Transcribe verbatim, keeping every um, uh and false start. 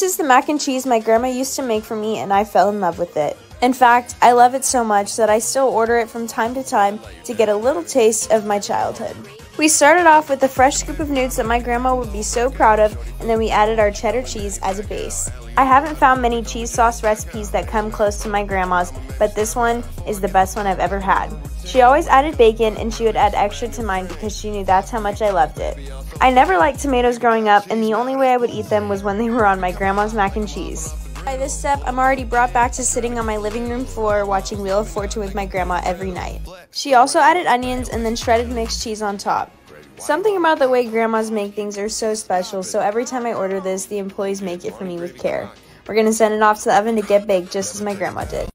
This is the mac and cheese my grandma used to make for me, and I fell in love with it. In fact, I love it so much that I still order it from time to time to get a little taste of my childhood. We started off with a fresh scoop of Noot's that my grandma would be so proud of, and then we added our cheddar cheese as a base. I haven't found many cheese sauce recipes that come close to my grandma's, but this one is the best one I've ever had. She always added bacon, and she would add extra to mine because she knew that's how much I loved it. I never liked tomatoes growing up, and the only way I would eat them was when they were on my grandma's mac and cheese. By this step, I'm already brought back to sitting on my living room floor watching Wheel of Fortune with my grandma every night. She also added onions and then shredded mixed cheese on top. Something about the way grandmas make things are so special, so every time I order this, the employees make it for me with care. We're gonna send it off to the oven to get baked just as my grandma did.